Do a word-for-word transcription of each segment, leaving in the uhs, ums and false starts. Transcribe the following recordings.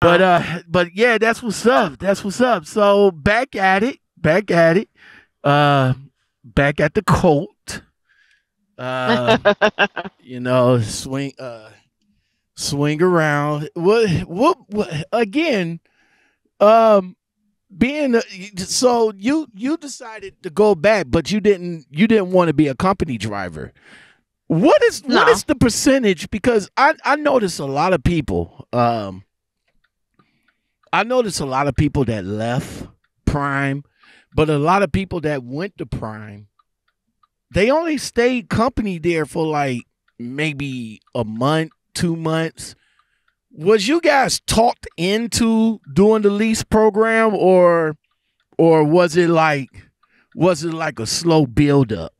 But uh, but yeah, that's what's up. That's what's up. So back at it, back at it, uh, back at the Colt. Uh, you know, swing, uh, swing around. What, what, what again? Um, being a, so you you decided to go back, but you didn't you didn't want to be a company driver. What is no. what is the percentage? Because I I notice a lot of people. Um. I noticed a lot of people that left Prime, but a lot of people that went to Prime, they only stayed company there for like maybe a month, two months. Was you guys talked into doing the lease program, or or was it like was it like a slow build up?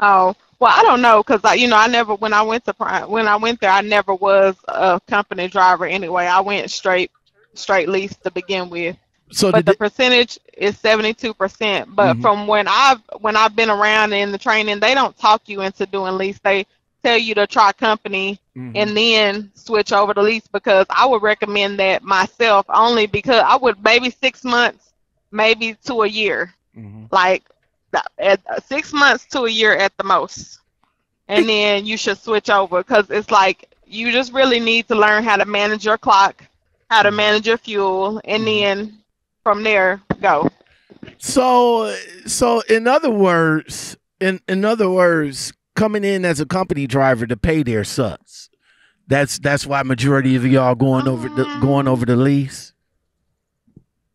Oh, well, I don't know, because, you know, I never, when I went to Prime, when I went there, I never was a company driver anyway. I went straight, straight lease to begin with. So but the percentage is seventy-two percent. But mm-hmm. from when I've, when I've been around in the training, they don't talk you into doing lease. They tell you to try company mm-hmm. and then switch over to lease, because I would recommend that myself only because I would maybe six months, maybe to a year, mm-hmm. like, at six months to a year at the most, and then you should switch over, because it's like you just really need to learn how to manage your clock, how to manage your fuel, and then from there go. So, so in other words, in in other words, coming in as a company driver to pay their subs. That's that's why majority of y'all going over the, going over the lease.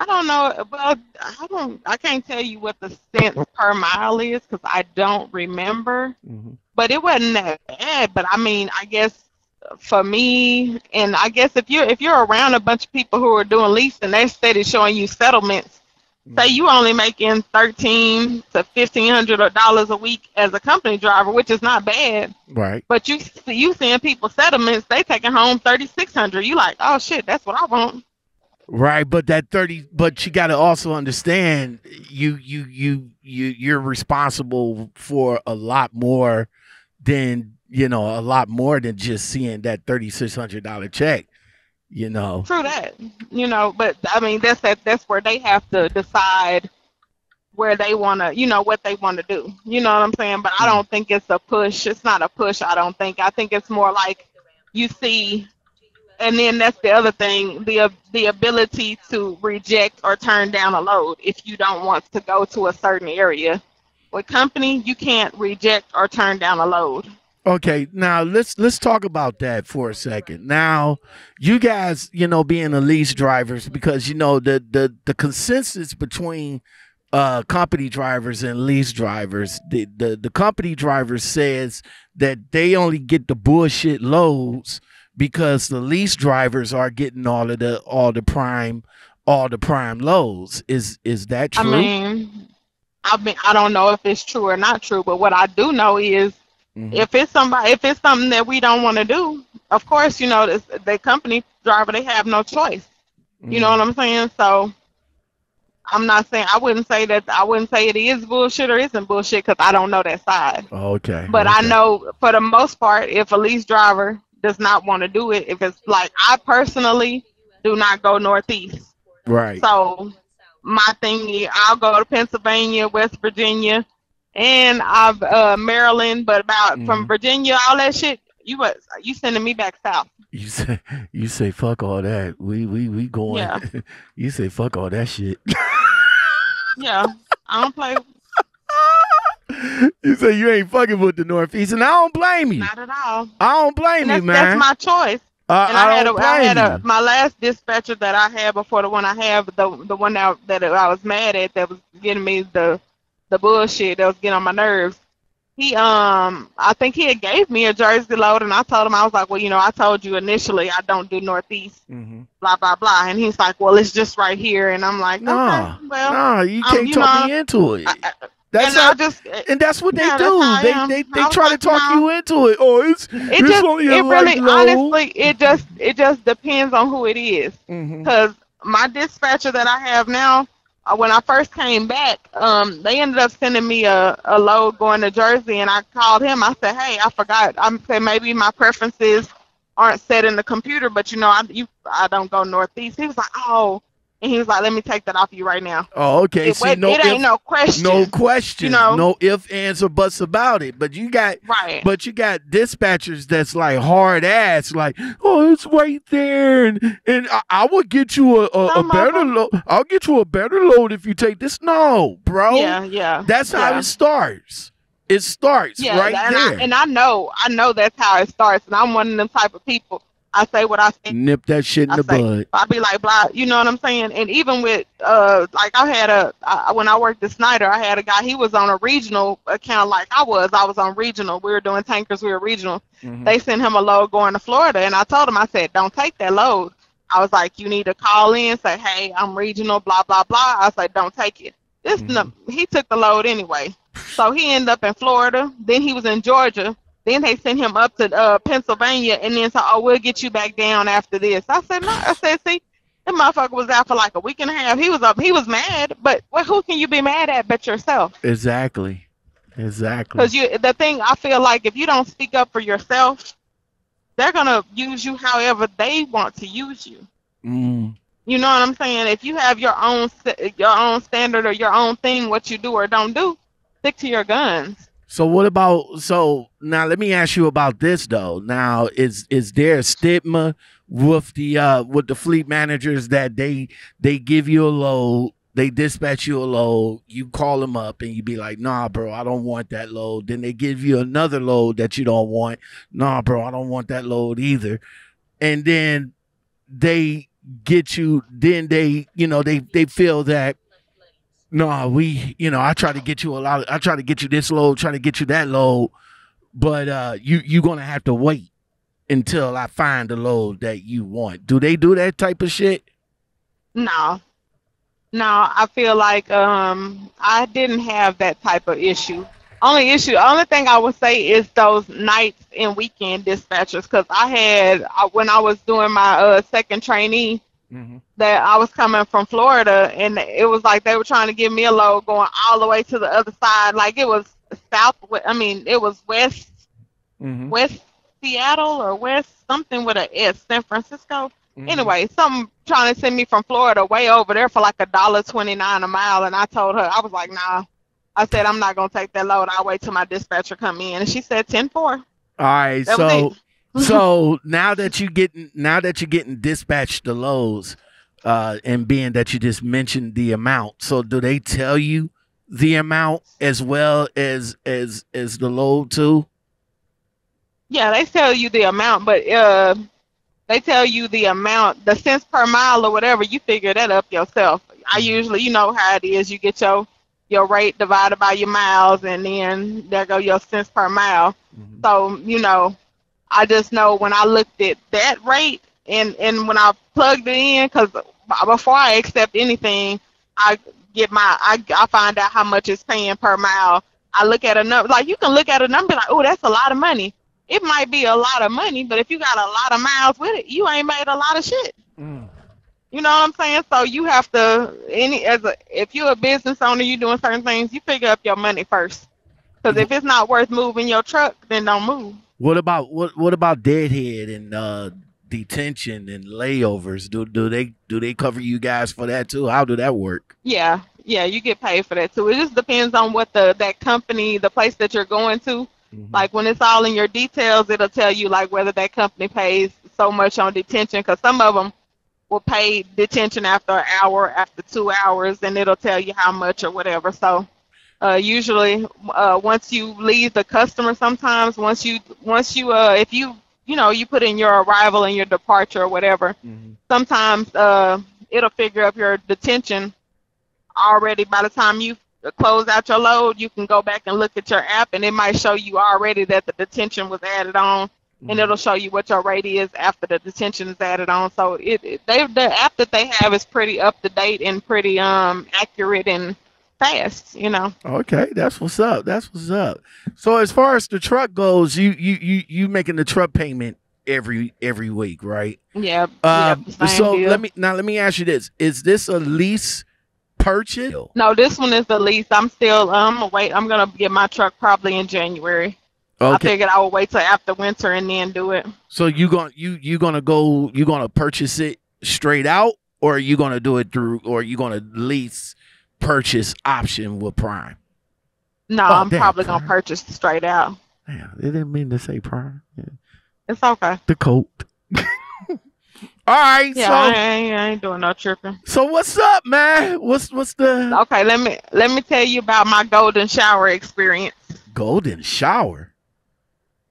I don't know, but I don't. I can't tell you what the cents per mile is because I don't remember. Mm-hmm. But it wasn't that bad. But I mean, I guess for me, and I guess if you if you're around a bunch of people who are doing lease and they're steady showing you settlements, mm-hmm. say you only making thirteen to fifteen hundred dollars a week as a company driver, which is not bad. Right. But you you seeing people settlements, they taking home thirty six hundred. You like, oh shit, that's what I want. Right, but that thirty, but you got to also understand, you you you you you're responsible for a lot more than you know, a lot more than just seeing that thirty six hundred dollar check, you know. True that, you know, but I mean that's that that's where they have to decide where they want to, you know, what they want to do. You know what I'm saying? But I don't think it's a push. It's not a push. I don't think. I think it's more like you see. And then that's the other thing, the the ability to reject or turn down a load if you don't want to go to a certain area. With company, you can't reject or turn down a load. Okay, now let's let's talk about that for a second. Now, you guys, you know, being the lease drivers, because, you know, the the, the consensus between uh, company drivers and lease drivers, the, the, the company driver says that they only get the bullshit loads because the lease drivers are getting all of the all the prime all the prime loads. Is is that true? I mean, I mean, I don't know if it's true or not true, but what I do know is mm-hmm. if it's somebody if it's something that we don't want to do, of course, you know, this, the company driver, they have no choice. Mm-hmm. You know what I'm saying? So I'm not saying I wouldn't say that I wouldn't say it is bullshit or isn't bullshit, because I don't know that side. Okay. But okay. I know for the most part, if a lease driver does not want to do it, if it's like, I personally do not go northeast. Right. So my thing, I'll go to Pennsylvania, West Virginia, and I've uh, Maryland, but about mm-hmm. from Virginia, all that shit, you was you sending me back south. You say you say fuck all that. We we we going. Yeah. You say fuck all that shit. Yeah, I don't play. You say you ain't fucking with the Northeast, and I don't blame you. Not at all. I don't blame you, man. That's my choice. Uh, and I, I had, a, I had a, my last dispatcher that I had before the one I have, the the one that, that I was mad at, that was getting me the the bullshit, that was getting on my nerves. He, um, I think he had gave me a Jersey load, and I told him, I was like, well, you know, I told you initially I don't do Northeast, mm-hmm. blah, blah, blah. And he's like, well, it's just right here. And I'm like, nah, okay, well, nah, you can't um, you talk know, me into it. I, I, That's and, how, just, and that's what they yeah, do. They, they they they try like, to talk no. you into it. Oh, it's it it's just only a it really low. honestly it just it just depends on who it is. Because mm-hmm. my dispatcher that I have now, when I first came back, um, they ended up sending me a a load going to Jersey, and I called him. I said, hey, I forgot. I said maybe my preferences aren't set in the computer, but, you know, I, you, I don't go northeast. He was like, oh. And he was like, let me take that off you right now. Oh, okay. It, See, no it ain't if, no question. No question. You know? No if, ands, or buts about it. But you got right. But you got dispatchers that's like hard ass, like, oh, it's right there, and and I, I will get you a, a, a better load. I'll get you a better load if you take this. No, bro. Yeah, yeah. That's yeah. how it starts. It starts yeah, right and there. I, and I know, I know that's how it starts. And I'm one of them type of people. I say what I say. Nip that shit in I the say. bud. I be like, blah, you know what I'm saying? And even with, uh, like I had a, I, when I worked at Snyder, I had a guy, he was on a regional account like I was. I was on regional. We were doing tankers. We were regional. Mm-hmm. They sent him a load going to Florida. And I told him, I said, don't take that load. I was like, you need to call in, say, hey, I'm regional, blah, blah, blah. I was like, don't take it. This mm-hmm. no, he took the load anyway. So he ended up in Florida. Then he was in Georgia. Then they sent him up to uh, Pennsylvania, and then said, oh, we'll get you back down after this. I said, no. I said, see, that motherfucker was out for like a week and a half. He was up. He was mad, but well, who can you be mad at but yourself? Exactly. Exactly. Because you, the thing, I feel like if you don't speak up for yourself, they're going to use you however they want to use you. Mm. You know what I'm saying? If you have your own, your own standard or your own thing, what you do or don't do, stick to your guns. So what about, so now let me ask you about this though. Now is, is there a stigma with the, uh, with the fleet managers that they, they give you a load, they dispatch you a load, you call them up and you be like, nah, bro, I don't want that load. Then they give you another load that you don't want. Nah, bro, I don't want that load either. And then they get you, then they, you know, they, they feel that, no, we, you know, I try to get you a lot of, I try to get you this load, try to get you that load, but uh, you, you're going to have to wait until I find the load that you want. Do they do that type of shit? No. No, I feel like um, I didn't have that type of issue. Only issue, only thing I would say is those nights and weekend dispatchers, because I had, when I was doing my uh, second trainee, mm-hmm. that I was coming from Florida, and it was like they were trying to give me a load going all the way to the other side. Like it was south, I mean, it was west, mm-hmm. west Seattle or west something with a S, San Francisco. Mm-hmm. Anyway, some trying to send me from Florida way over there for like a dollar twenty-nine a mile, and I told her, I was like, nah. I said, I'm not gonna take that load. I'll wait till my dispatcher come in, and she said ten four. All right, that so. So now that you getting now that you're getting dispatched the loads, uh, and being that you just mentioned the amount, so do they tell you the amount as well as as as the load too? Yeah, they tell you the amount, but uh, they tell you the amount, the cents per mile or whatever. You figure that up yourself. I usually, you know how it is. You get your your rate divided by your miles, and then there go your cents per mile. Mm-hmm. So you know. I just know when I looked at that rate and, and when I plugged it in, because before I accept anything, I get my I, I find out how much it's paying per mile. I look at a number, like you can look at a number like, oh, that's a lot of money. It might be a lot of money, but if you got a lot of miles with it, you ain't made a lot of shit. Mm. You know what I'm saying? So you have to any as a if you're a business owner, you're doing certain things, you figure up your money first. Because if it's not worth moving your truck, then don't move. What about what what about deadhead and uh, detention and layovers? Do do they do they cover you guys for that too? How do that work? Yeah, yeah, you get paid for that too. It just depends on what the that company, the place that you're going to. Mm-hmm. Like when it's all in your details, it'll tell you like whether that company pays so much on detention, because some of them will pay detention after an hour, after two hours, and it'll tell you how much or whatever. So. Uh, usually, uh, once you leave the customer, sometimes once you once you uh, if you you know you put in your arrival and your departure or whatever, mm-hmm. sometimes uh, it'll figure up your detention already. By the time you close out your load, you can go back and look at your app, and it might show you already that the detention was added on, mm-hmm. and it'll show you what your rate is after the detention is added on. So it, it they the app that they have is pretty up to date and pretty um accurate and. Fast, you know. Okay, that's what's up. That's what's up. So as far as the truck goes, you you you you making the truck payment every every week, right? Yeah. Um, yeah so deal. let me now let me ask you this: is this a lease purchase? No, this one is the lease. I'm still um wait. I'm gonna get my truck probably in January. Okay. I figured I would wait till after winter and then do it. So you gonna you you gonna go you gonna purchase it straight out, or are you gonna do it through, or are you gonna lease purchase option with Prime? No, oh, I'm damn, probably Prime. gonna purchase straight out. Damn, it didn't mean to say Prime. Yeah. It's okay. The coat. All right, yeah, so I ain't, I ain't doing no tripping. So what's up, man? What's what's the? Okay, let me let me tell you about my golden shower experience. Golden shower.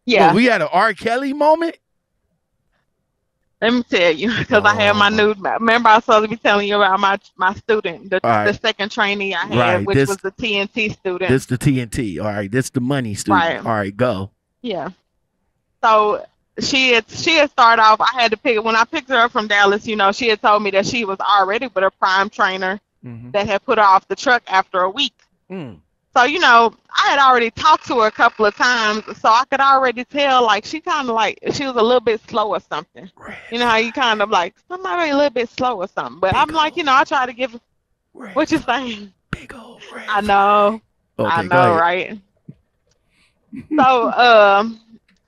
Yeah, oh, we had an R. Kelly moment. Let me tell you, because oh. I had my new. Remember, I was supposed to be telling you about my my student, the, right. the second trainee I had, right. which this, was the T N T student. This the T N T. All right, this the money student. Right. All right, go. Yeah. So. She had, she had started off, I had to pick, when I picked her up from Dallas, you know, she had told me that she was already with a Prime trainer mm-hmm. that had put her off the truck after a week. Mm. So, you know, I had already talked to her a couple of times, so I could already tell, like, she kind of like, she was a little bit slow or something. Right. You know how you kind of like, somebody a little bit slow or something. But Big I'm old. like, you know, I try to give, right. what you saying? Big old red I know. Okay, I know, right? So, um.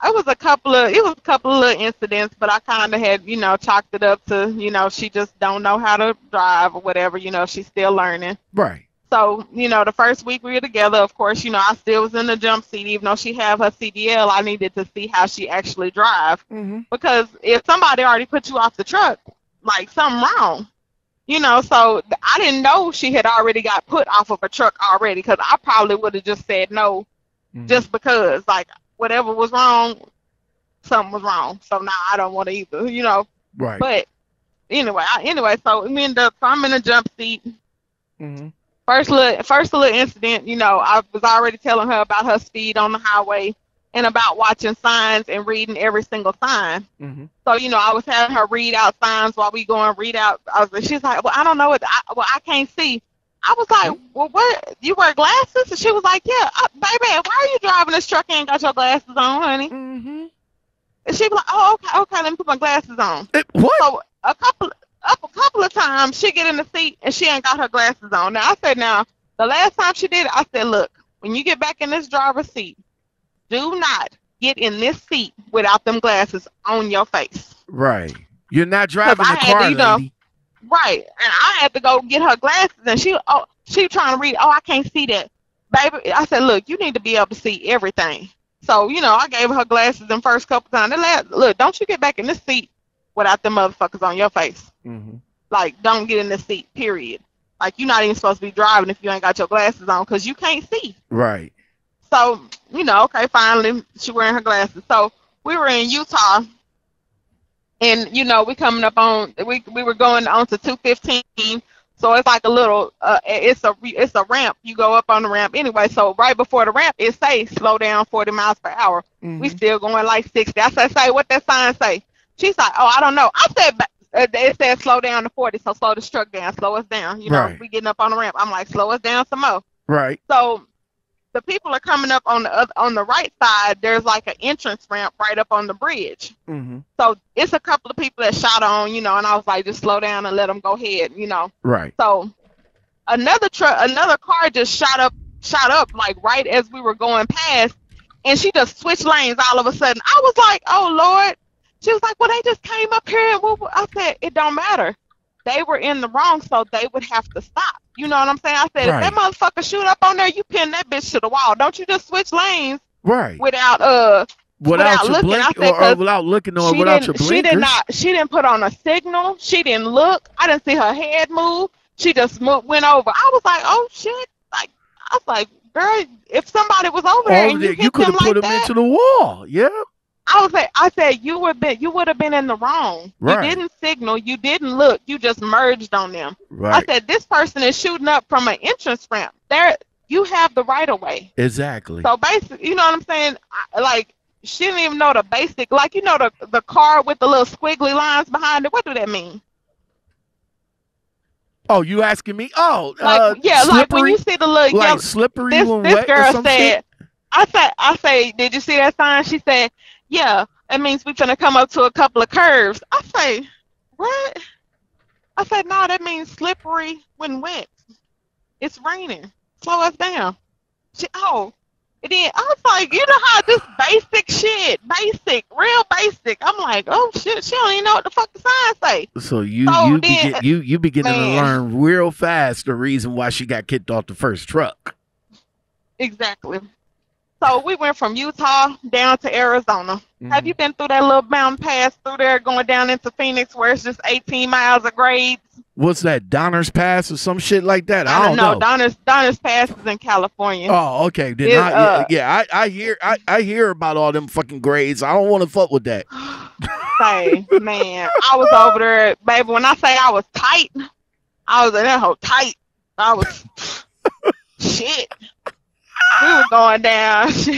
It was a couple of it was a couple of little incidents, but I kind of had, you know, chalked it up to, you know, she just don't know how to drive or whatever, you know, she's still learning. Right. So, you know, the first week we were together, of course, you know, I still was in the jump seat, even though she had her C D L, I needed to see how she actually drive. Mm-hmm. Because if somebody already put you off the truck, like, something wrong. You know, so I didn't know she had already got put off of a truck already, because I probably would have just said no, mm-hmm. just because, like, whatever was wrong, something was wrong. So now I don't want to either, you know. Right. But anyway, I, anyway, so we end up. So I'm in a jump seat. Mm-hmm. First little, first little incident. You know, I was already telling her about her speed on the highway and about watching signs and reading every single sign. Mm-hmm. So you know, I was having her read out signs while we going read out. I was, she's like, "Well, I don't know what. I, well, I can't see." I was like, well, what? You wear glasses? And she was like, yeah, uh, baby, why are you driving this truck and ain't got your glasses on, honey? Mm-hmm. And she was like, oh, okay, okay, let me put my glasses on. It, what? So a couple, up a couple of times, she get in the seat and she ain't got her glasses on. Now, I said, now, the last time she did it, I said, look, when you get back in this driver's seat, do not get in this seat without them glasses on your face. Right. You're not driving the car, to, you know, lady. Right, and I had to go get her glasses, and she oh, she trying to read, oh, I can't see that. Baby, I said, look, you need to be able to see everything. So, you know, I gave her glasses the first couple times. Last, look, don't you get back in this seat without them motherfuckers on your face. Mm-hmm. Like, don't get in this seat, period. Like, you're not even supposed to be driving if you ain't got your glasses on because you can't see. Right. So, you know, okay, finally, she wearing her glasses. So, we were in Utah. And, you know, we coming up on, we we were going on to two fifteen, so it's like a little, uh, it's a it's a ramp. You go up on the ramp anyway, so right before the ramp, it say, slow down forty miles per hour. Mm-hmm. We still going like sixty. I said, say, what that sign say? She's like, oh, I don't know. I said, it said slow down to forty, so slow this truck down, slow us down. You know, right. We getting up on the ramp. I'm like, slow us down some more. Right. So the people are coming up on the other, on the right side. There's like an entrance ramp right up on the bridge. Mm-hmm. So it's a couple of people that shot on, you know, and I was like, just slow down and let them go ahead, you know. Right. So another truck, another car just shot up, shot up like right as we were going past, and she just switched lanes all of a sudden. I was like, oh Lord. She was like, well, they just came up here, and I said, it don't matter. They were in the wrong, so they would have to stop. You know what I'm saying? I said, right. If that motherfucker shoot up on there, you pin that bitch to the wall. Don't you just switch lanes, right? Without uh, without, without looking, blink, I said, or, or without looking, or without your blinkers. She did not. She didn't put on a signal. She didn't look. I didn't see her head move. She just moved, went over. I was like, oh shit! Like I was like, girl, if somebody was over there, and you, you could have put them like into the wall. Yeah. I was like, I said, you would been, you would have been in the wrong. Right. You didn't signal. You didn't look. You just merged on them. Right. I said, this person is shooting up from an entrance ramp. There, you have the right of way. Exactly. So basically, you know what I'm saying? I, like, she didn't even know the basic. Like, you know, the the car with the little squiggly lines behind it. What do that mean? Oh, you asking me? Oh, like, uh, yeah, slippery, like when you see the little like yellow, slippery. This, when this wet girl said, shit? I said, I say, did you see that sign? She said, yeah, it means we're going to come up to a couple of curves. I say, what? I said, no, that means slippery when wet. It's raining. Slow us down. She, oh, And then I was like, you know how this basic shit, basic, real basic. I'm like, oh shit, she don't even know what the fuck the sign say. So you so you, then, begin, you you beginning man. to learn real fast the reason why she got kicked off the first truck. Exactly. So we went from Utah down to Arizona. Mm-hmm. Have you been through that little mountain pass through there going down into Phoenix where it's just eighteen miles of grades? What's that, Donner's Pass or some shit like that? I, I don't know. know. Donner's Donner's Pass is in California. Oh, okay. Did not, uh, yeah, I, I hear I, I hear about all them fucking grades. I don't want to fuck with that. Say, man, I was over there, baby. When I say I was tight, I was in that whole tight. I was shit. We were going down. so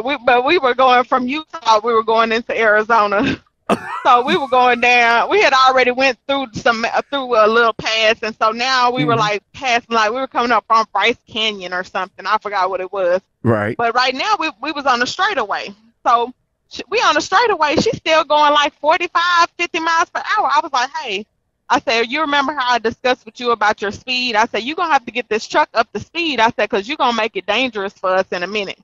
we, but we were going from Utah. We were going into Arizona. So we were going down. We had already went through some uh, through a little pass, and so now we mm-hmm. were like passing, like we were coming up on Bryce Canyon or something. I forgot what it was. Right. But right now we we was on the straightaway. So she, we on the straightaway. She's still going like forty-five, fifty miles per hour. I was like, hey, I said, you remember how I discussed with you about your speed? I said, you're going to have to get this truck up to speed. I said, because you're going to make it dangerous for us in a minute.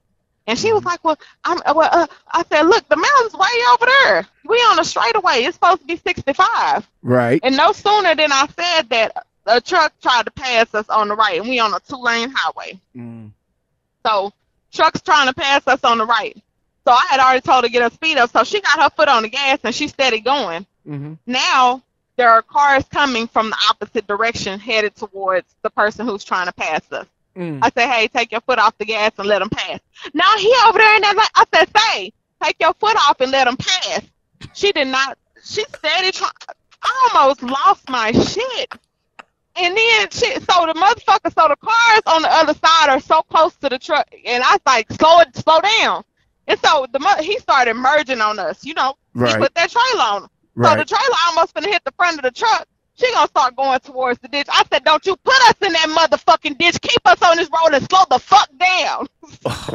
And she was like, well, I'm, well uh, I said, look, the mountain's way over there. We on a straightaway. It's supposed to be sixty-five. Right. And no sooner than I said that, a truck tried to pass us on the right, and we on a two-lane highway. Mm. So truck's trying to pass us on the right. So I had already told her to get her speed up. So she got her foot on the gas, and she steady going. Mm-hmm. Now there are cars coming from the opposite direction headed towards the person who's trying to pass us. Mm. I said, hey, take your foot off the gas and let them pass. Now he over there, and I said, say, take your foot off and let them pass. She did not. She said it. I almost lost my shit. And then, she, so the motherfucker, so the cars on the other side are so close to the truck. And I was like, slow it, slow down. And so the he started merging on us, you know. Right. He put that trailer on him. Right. So the trailer almost finna hit the front of the truck. She gonna start going towards the ditch. I said, don't you put us in that motherfucking ditch. Keep us on this road and slow the fuck down.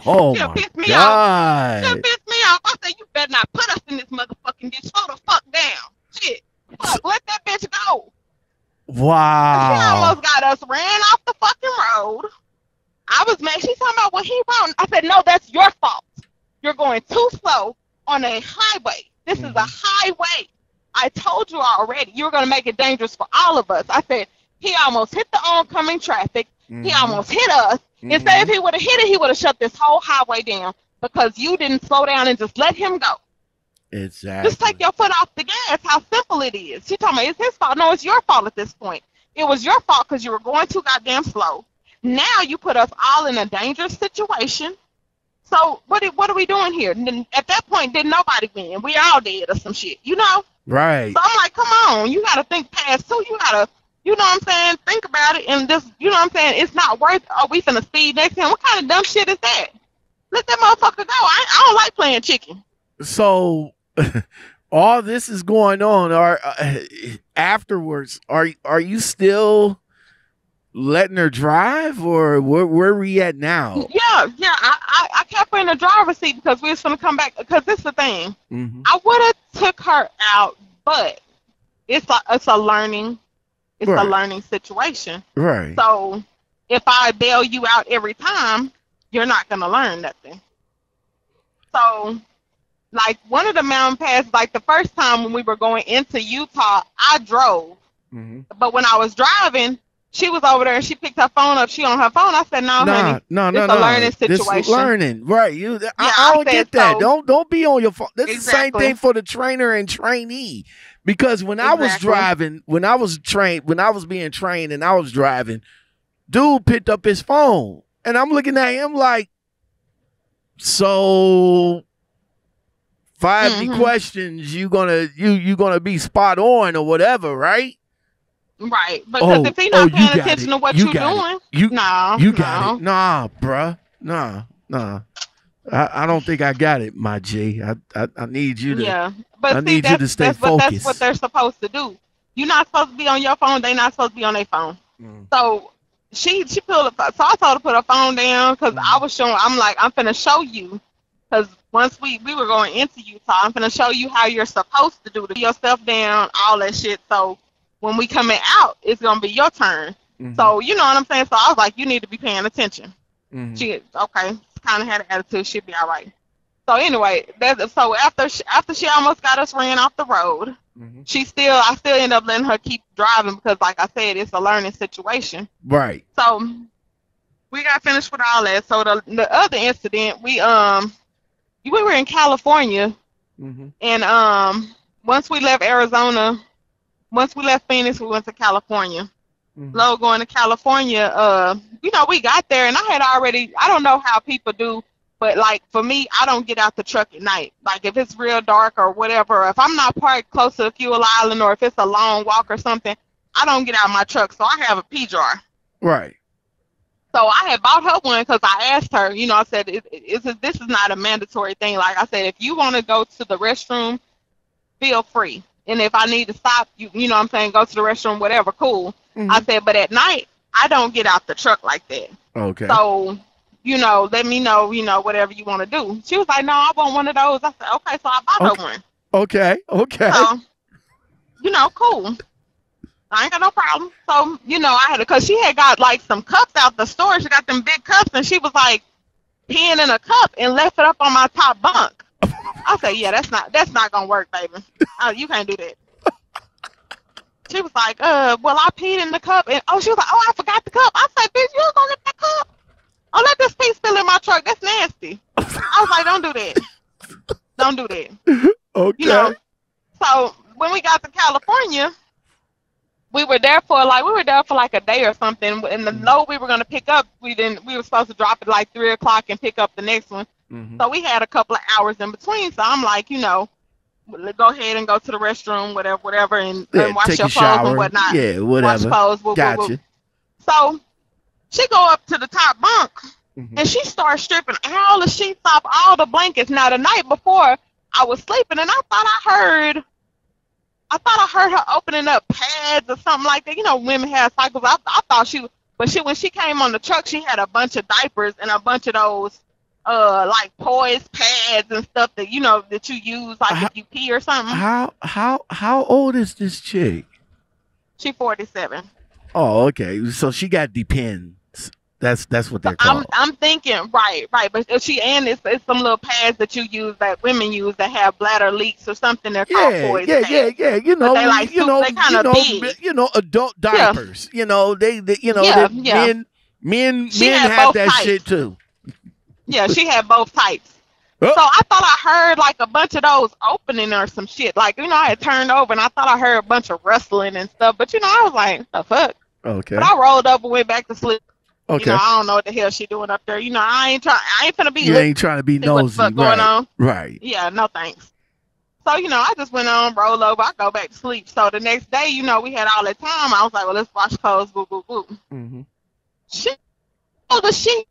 Oh, She'll my piss me God. Off. She'll piss me off. I said, you better not put us in this motherfucking ditch. Slow the fuck down. Shit. Fuck, let that bitch go. Wow. She almost got us ran off the fucking road. I was mad. She's talking about what he wrote. I said, no, that's your fault. You're going too slow on a highway. This mm. is a highway. I told you already, you were going to make it dangerous for all of us. I said, he almost hit the oncoming traffic. Mm-hmm. He almost hit us. Mm-hmm. Instead, if he would have hit it, he would have shut this whole highway down because you didn't slow down and just let him go. Exactly. Just take your foot off the gas, how simple it is. She told me, it's his fault. No, it's your fault at this point. It was your fault because you were going too goddamn slow. Now you put us all in a dangerous situation. So what what are we doing here? At that point, didn't nobody win. We all did or some shit, you know? Right. So I'm like, come on, you got to think past too. You got to, you know what I'm saying, think about it. And this, you know what I'm saying, it's not worth, oh, we finna speed next time. What kind of dumb shit is that? Let that motherfucker go. I, I don't like playing chicken. So all this is going on are, uh, afterwards. Are, are you still letting her drive, or where, where are we at now? Yeah, yeah. I, I, I kept her in the driver's seat because we was going to come back, because this is the thing. Mm-hmm. I would have took her out, but it's a, it's a learning, it's right. a learning situation. Right. So if I bail you out every time, you're not going to learn nothing. So like one of the mountain passes, like the first time when we were going into Utah, I drove. Mm-hmm. But when I was driving, she was over there and she picked her phone up. She on her phone. I said, no, nah, honey, no, no, it's no, a learning situation. This is learning, right? You, I, yeah, I don't I get that. So. Don't, don't be on your phone. That's exactly. the same thing for the trainer and trainee. Because when exactly. I was driving, when I was trained, when I was being trained, and I was driving, dude picked up his phone, and I'm looking at him like, so fifty mm-hmm. questions. You gonna you you gonna be spot on or whatever, right? Right, because oh, if he's not oh, paying attention it. to what you you're doing, you, nah, you got nah. it. Nah, bruh, nah, nah. I, I don't think I got it, my G. I, I, I need you to. Yeah, but I see, need you to stay that's focused. What, that's what they're supposed to do. You're not supposed to be on your phone. They're not supposed to be on their phone. Mm. So she she pulled up. So I told her to put her phone down because mm. I was showing. I'm like, I'm finna show you because once we we were going into Utah, I'm finna show you how you're supposed to do to put yourself down, all that shit. So. When we coming out, it's going to be your turn. Mm-hmm. So, you know what I'm saying? So I was like, you need to be paying attention. Mm-hmm. She, okay. kind of had an attitude, she'd be all right. So anyway, that, so after she, after she almost got us ran off the road, mm-hmm. she still, I still end up letting her keep driving because, like I said, it's a learning situation. Right. So we got finished with all that. So the the other incident, we um we were in California, mm-hmm. and um once we left Arizona, once we left Phoenix, we went to California. Mm-hmm. Low going to California, uh, you know, we got there, and I had already, I don't know how people do. But, like, for me, I don't get out the truck at night. Like, if it's real dark or whatever, or if I'm not parked close to the fuel island or if it's a long walk or something, I don't get out of my truck. So I have a pee jar. Right. So I had bought her one because I asked her, you know, I said, it, it, it, this is not a mandatory thing. Like I said, if you want to go to the restroom, feel free. And if I need to stop, you you know what I'm saying, go to the restroom, whatever, cool. Mm-hmm. I said, but at night, I don't get out the truck like that. Okay. So... you know, let me know, you know, whatever you want to do. She was like, no, I want one of those. I said, okay, so I bought okay. her one. Okay, okay. So, you know, cool. I ain't got no problem. So, you know, I had to, because she had got, like, some cups out the store. She got them big cups, and she was, like, peeing in a cup and left it up on my top bunk. I said, yeah, that's not, that's not going to work, baby. Oh, you can't do that. She was like, uh, well, I peed in the cup. And, oh, she was like, oh, I forgot the cup. I said, bitch, you going to get that cup? Oh, let this pee spill in my truck. That's nasty. I was like, don't do that. Don't do that. Okay. You know, so when we got to California, we were there for like we were there for like a day or something. And the mm-hmm. load we were gonna pick up, we didn't. We were supposed to drop it like three o'clock and pick up the next one. Mm-hmm. So we had a couple of hours in between. So I'm like, you know, go ahead and go to the restroom, whatever, whatever, and, yeah, and wash your clothes shower. and whatnot. Yeah, whatever. Wash clothes. Gotcha. We'll, we'll. So. She go up to the top bunk, mm-hmm. and she starts stripping all the sheets off, all the blankets. Now, the night before, I was sleeping, and I thought I heard, I thought I heard her opening up pads or something like that. You know, women have cycles. I, I thought she, but she when she came on the truck, she had a bunch of diapers and a bunch of those, uh, like poise pads and stuff that you know that you use like how, if you pee or something. How how how old is this chick? She forty-seven. Oh, okay. So she got depends. That's that's what they're called. I'm I'm thinking right, right. But she and it's, it's some little pads that you use that women use that have bladder leaks or something. They're called poise yeah, yeah, yeah, yeah. You know, they like you know, they kind of you, know, you know, adult diapers. Yeah. You know, they, they you know, yeah, they, yeah. men men she men have that types. shit too. Yeah, she had both types. Oh. So I thought I heard like a bunch of those opening or some shit. Like you know, I had turned over and I thought I heard a bunch of rustling and stuff. But you know, I was like, what the fuck. Okay. But I rolled up and went back to sleep. Okay. You know, I don't know what the hell she doing up there. You know, I ain't trying. I ain't finna be. You ain't trying to be nosy. What the fuck right. going on? Right. Yeah. No thanks. So you know, I just went on roll over. I go back to sleep. So the next day, you know, we had all that time. I was like, well, let's wash clothes. Boo, boo, boo. Mm-hmm. She, oh, the she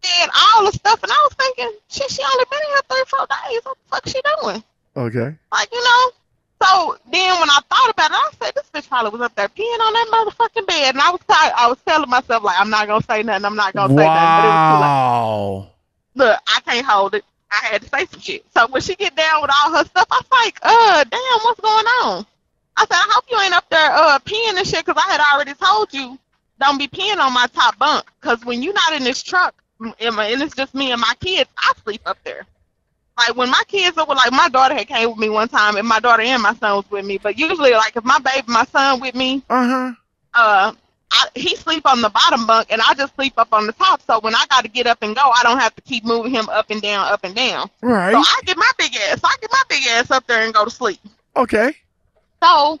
did all the stuff, and I was thinking, shit, she only been in here three, four days. What the fuck she doing? Okay. Like you know. So then when I thought about it, I said, this bitch probably was up there peeing on that motherfucking bed. And I was tired. I was telling myself, like, I'm not going to say nothing. I'm not going to say wow. nothing. But it was too late. Look, I can't hold it. I had to say some shit. So when she get down with all her stuff, I was like, uh, damn, what's going on? I said, I hope you ain't up there uh, peeing and shit because I had already told you, don't be peeing on my top bunk. Because when you're not in this truck, and it's just me and my kids, I sleep up there. Like, when my kids were, like, my daughter had came with me one time, and my daughter and my son was with me. But usually, like, if my baby, my son with me, uh-huh. uh, I, he sleep on the bottom bunk, and I just sleep up on the top. So when I got to get up and go, I don't have to keep moving him up and down, up and down. Right. So I get my big ass. I get my big ass up there and go to sleep. Okay. So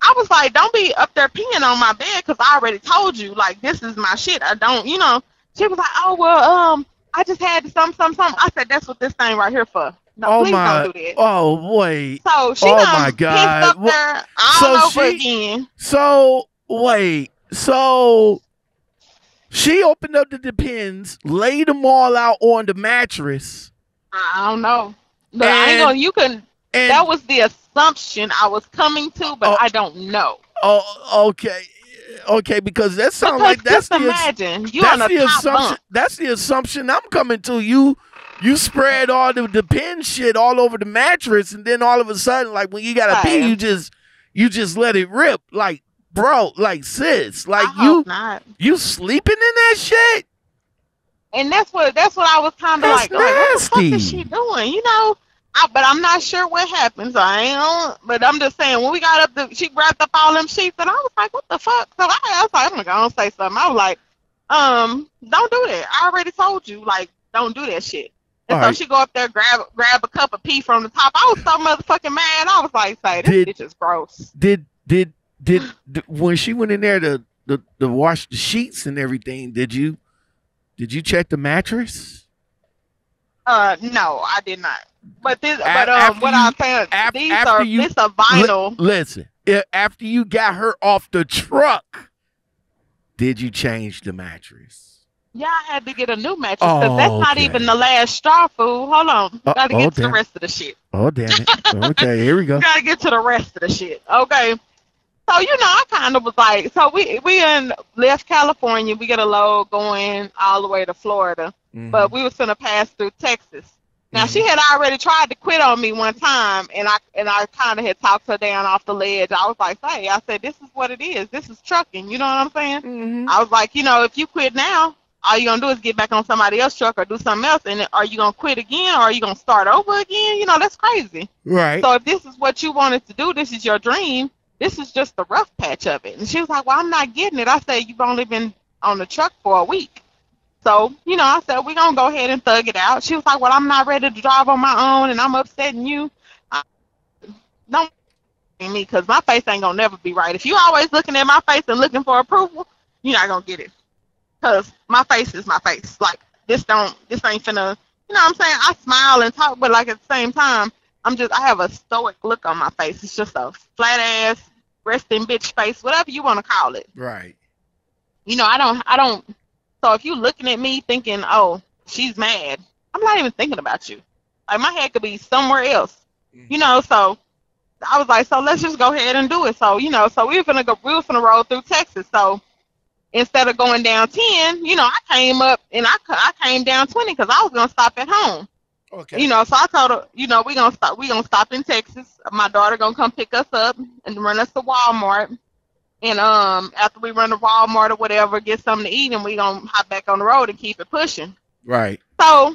I was like, don't be up there peeing on my bed because I already told you, like, this is my shit. I don't, you know. She was like, oh, well, um. I just had some, some, some. I said, that's what this thing right here for. No, oh please my, don't do that. Oh, wait. So she oh my God. pissed up there all so over she, again. So, wait. So, she opened up the depends, laid them all out on the mattress. I don't know. Look, and, I ain't gonna, you can, and, that was the assumption I was coming to, but oh, I don't know. Oh, okay. Okay, because that sounds like that's just the imagine you that's on the, the top assumption. Bunk. That's the assumption I'm coming to. You, you spread all the the pin shit all over the mattress, and then all of a sudden, like when you gotta right. pee, you just you just let it rip, like bro, like sis, like I you you sleeping in that shit. And that's what that's what I was kind of like, like, what the fuck is she doing? You know, I, but I'm not sure what happened. So I ain't on. But I'm just saying, when we got up, the, she wrapped up all them sheets, and I was like, what the fuck? So I, I was like, I'm gonna go and say something. I was like, um, don't do that. I already told you, like, don't do that shit. And all so right. she go up there, grab grab a cup of pee from the top. I was so motherfucking mad. I was like, say, this did, bitch is gross. Did did did, did when she went in there to the the wash the sheets and everything? Did you? Did you check the mattress? Uh, no, I did not. But this, a but um, what you, I'm saying, af these are you, this a vinyl. Listen, after you got her off the truck, did you change the mattress? Yeah, I had to get a new mattress because oh, that's not okay. even the last straw, fool. Hold on, uh, gotta get oh, to damn. the rest of the shit. Oh damn it! Okay, here we go. Gotta get to the rest of the shit. Okay. So, you know, I kind of was like, so we we in left California, we get a load going all the way to Florida, mm-hmm. but we was gonna pass through Texas. Now, mm-hmm. she had already tried to quit on me one time, and I and I kind of had talked her down off the ledge. I was like, hey, I said, this is what it is. This is trucking. You know what I'm saying? Mm-hmm. I was like, you know, if you quit now, all you're gonna do is get back on somebody else's truck or do something else, and are you gonna quit again, or are you gonna start over again? You know, that's crazy. Right. So if this is what you wanted to do, this is your dream. This is just the rough patch of it. And she was like, well, I'm not getting it. I said, you've only been on the truck for a week. So, you know, I said, we're going to go ahead and thug it out. She was like, well, I'm not ready to drive on my own, and I'm upsetting you. I, don't me, because my face ain't going to never be right. If you always looking at my face and looking for approval, you're not going to get it. Because my face is my face. Like, this don't, this ain't finna, you know what I'm saying? I smile and talk, but, like, at the same time, I'm just, I have a stoic look on my face. It's just a flat-ass, resting bitch face, whatever you want to call it. Right. You know, I don't, I don't, so if you looking at me thinking, oh, she's mad, I'm not even thinking about you. Like, my head could be somewhere else, mm-hmm. you know, so I was like, so let's just go ahead and do it. So, you know, so we were going to go, we were going to roll through Texas. So instead of going down ten, you know, I came up and I, I came down twenty because I was going to stop at home. Okay. You know, so I told her, you know, we're going to stop. We're going to stop in Texas. My daughter going to come pick us up and run us to Walmart. And um, after we run to Walmart or whatever, get something to eat, and we're going to hop back on the road and keep it pushing. Right. So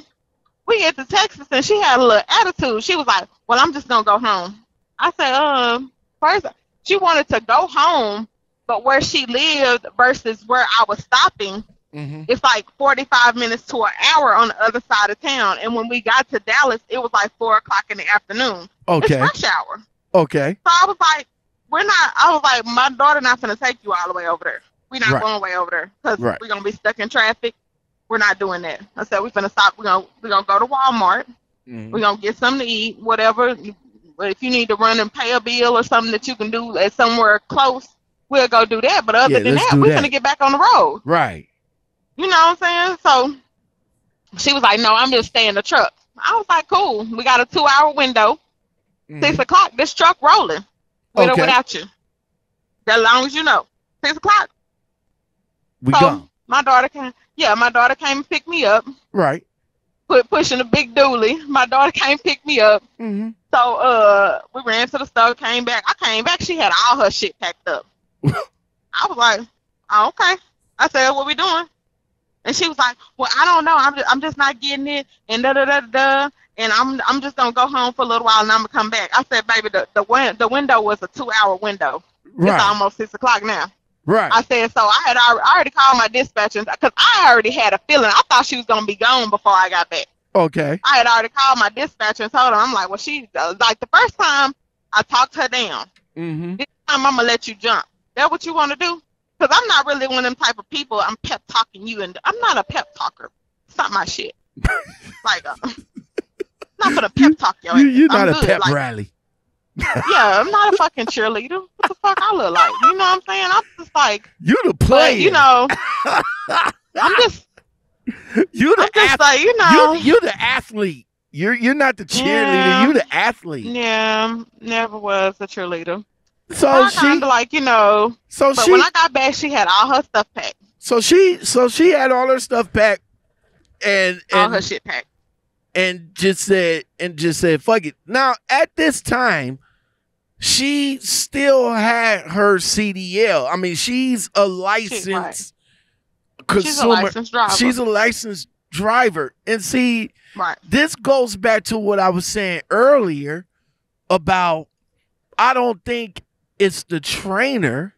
we get to Texas, and she had a little attitude. She was like, well, I'm just going to go home. I said, um, first, she wanted to go home, but where she lived versus where I was stopping, mm-hmm. it's like forty-five minutes to an hour on the other side of town. And when we got to Dallas, it was like four o'clock in the afternoon. Okay. It's rush hour. Okay. So I was like, we're not, I was like, my daughter not going to take you all the way over there. We're not right. going way over there because right. we're going to be stuck in traffic. We're not doing that. I said, we're going to stop. We're going we're gonna go to Walmart. Mm-hmm. We're going to get something to eat, whatever. If you need to run and pay a bill or something that you can do at somewhere close, we'll go do that. But other yeah, than that, we're going to get back on the road. Right. You know what I'm saying? So she was like, no, I'm just staying in the truck. I was like, cool. We got a two-hour window. Mm-hmm. Six o'clock, this truck rolling. With okay. or without you. As long as you know. Six o'clock. We so gone. My daughter came. Yeah, my daughter came and picked me up. Right. Put pushing a big dually. My daughter came pick me up. Mm-hmm. So uh, we ran to the store, came back. I came back. She had all her shit packed up. I was like, oh, okay. I said, what we doing? And she was like, well, I don't know. I'm just, I'm just not getting it. And da da da da. And I'm I'm just going to go home for a little while and I'm going to come back. I said, baby, the the, win the window was a two-hour window. Right. It's almost six o'clock now. Right. I said, so I had I already called my dispatcher because I already had a feeling. I thought she was going to be gone before I got back. Okay. I had already called my dispatcher and told her. I'm like, well, she, like the first time I talked her down. Mm-hmm. This time I'm going to let you jump. That what you want to do? Because I'm not really one of them type of people. I'm pep talking you, and I'm not a pep talker. It's not my shit. Like, uh, not for the pep talk, yo. You, you're I'm not good. a pep like, rally. Yeah, I'm not a fucking cheerleader. What the fuck I look like? You know what I'm saying? I'm just like you the player. But, you know, I'm just you the I'm just like you know you you're the athlete. You're you're not the cheerleader. Yeah, you the athlete. Yeah, never was a cheerleader. So she kind of like you know. So but she, when I got back, she had all her stuff packed. So she, so she had all her stuff packed, and, and all her shit packed, and just said, and just said, fuck it. Now at this time, she still had her C D L. I mean, she's a licensed she's consumer. She's a licensed driver. She's a licensed driver. And see, right. This goes back to what I was saying earlier about I don't think it's the trainer